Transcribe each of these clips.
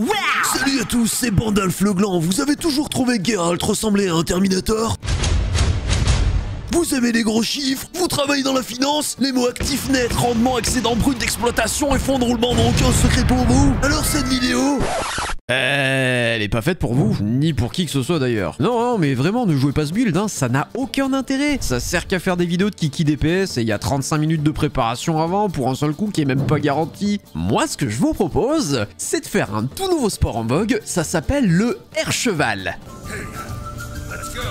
Wow. Salut à tous, c'est Bandalf Le Glan. Vous avez toujours trouvé Geralt ressembler à un Terminator? Vous aimez les gros chiffres, vous travaillez dans la finance, les mots actifs net, rendement, excédent brut d'exploitation et fonds de roulement n'ont aucun secret pour vous? Alors cette vidéo... elle est pas faite pour vous, ni pour qui que ce soit d'ailleurs. Non, mais vraiment, ne jouez pas ce build, hein, ça n'a aucun intérêt. Ça sert qu'à faire des vidéos de kiki DPS et il y a 35 minutes de préparation avant pour un seul coup qui est même pas garanti. Moi, ce que je vous propose, c'est de faire un tout nouveau sport en vogue, ça s'appelle le air cheval. Hey, let's go.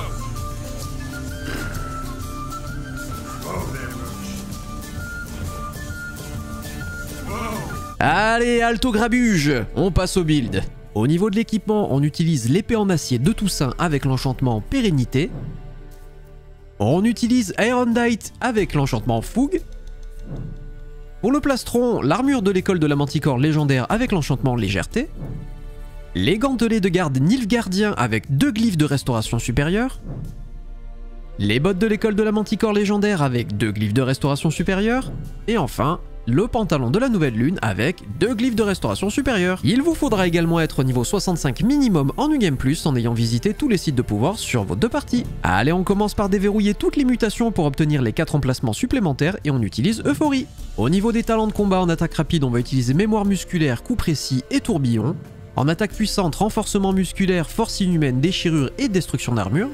Allez, alto grabuge, on passe au build. Au niveau de l'équipement, on utilise l'épée en acier de Toussaint avec l'enchantement Pérennité. On utilise Aerondight avec l'enchantement Fougue. Pour le plastron, l'armure de l'école de la Manticore légendaire avec l'enchantement Légèreté. Les gantelets de garde Nilfgardien avec 2 glyphes de restauration supérieure. Les bottes de l'école de la Manticore légendaire avec 2 glyphes de restauration supérieure. Et enfin... le pantalon de la nouvelle lune avec 2 glyphes de restauration supérieure. Il vous faudra également être au niveau 65 minimum en New Game Plus en ayant visité tous les sites de pouvoir sur vos 2 parties. Allez, on commence par déverrouiller toutes les mutations pour obtenir les 4 emplacements supplémentaires et on utilise Euphorie. Au niveau des talents de combat en attaque rapide, on va utiliser mémoire musculaire, coup précis et tourbillon. En attaque puissante, renforcement musculaire, force inhumaine, déchirure et destruction d'armure.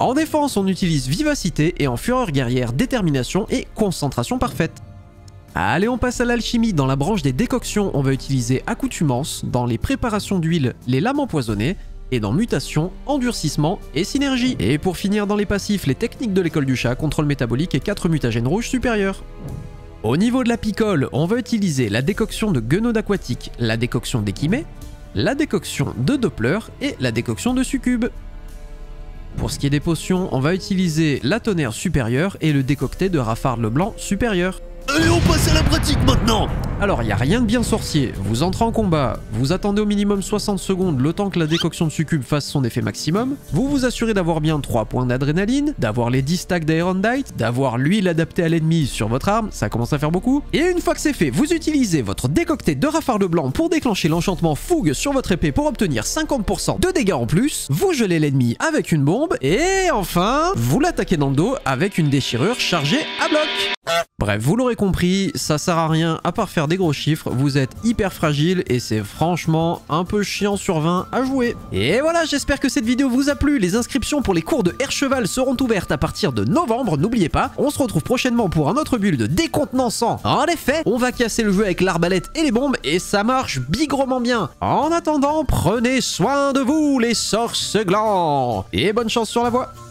En défense, on utilise vivacité et en fureur guerrière, détermination et concentration parfaite. Allez, on passe à l'alchimie. Dans la branche des décoctions, on va utiliser accoutumance, dans les préparations d'huile, les lames empoisonnées, et dans mutation, endurcissement et synergie. Et pour finir, dans les passifs, les techniques de l'école du chat, contrôle métabolique et 4 mutagènes rouges supérieurs. Au niveau de la picole, on va utiliser la décoction de guenod aquatique, la décoction d'échimée, la décoction de doppler et la décoction de succube. Pour ce qui est des potions, on va utiliser la tonnerre supérieure et le décocté de Raffard le Blanc supérieur. Allez, on passe à la pratique maintenant. Alors, il n'y a rien de bien sorcier. Vous entrez en combat, vous attendez au minimum 60 secondes le temps que la décoction de succube fasse son effet maximum, vous vous assurez d'avoir bien 3 points d'adrénaline, d'avoir les 10 stacks d'Aerondight, d'avoir l'huile adaptée à l'ennemi sur votre arme, ça commence à faire beaucoup. Et une fois que c'est fait, vous utilisez votre décocté de Raffard le Blanc pour déclencher l'enchantement Fougue sur votre épée pour obtenir 50% de dégâts en plus, vous gelez l'ennemi avec une bombe, et enfin, vous l'attaquez dans le dos avec une déchirure chargée à bloc. Bref, vous l'aurez compris, ça sert à rien à part faire des gros chiffres, vous êtes hyper fragile et c'est franchement un peu chiant sur 20 à jouer. Et voilà, j'espère que cette vidéo vous a plu. Les inscriptions pour les cours de air cheval seront ouvertes à partir de novembre, n'oubliez pas. On se retrouve prochainement pour un autre build décontenançant. En effet, on va casser le jeu avec l'arbalète et les bombes et ça marche bigrement bien. En attendant, prenez soin de vous les sorceglans et bonne chance sur la voie.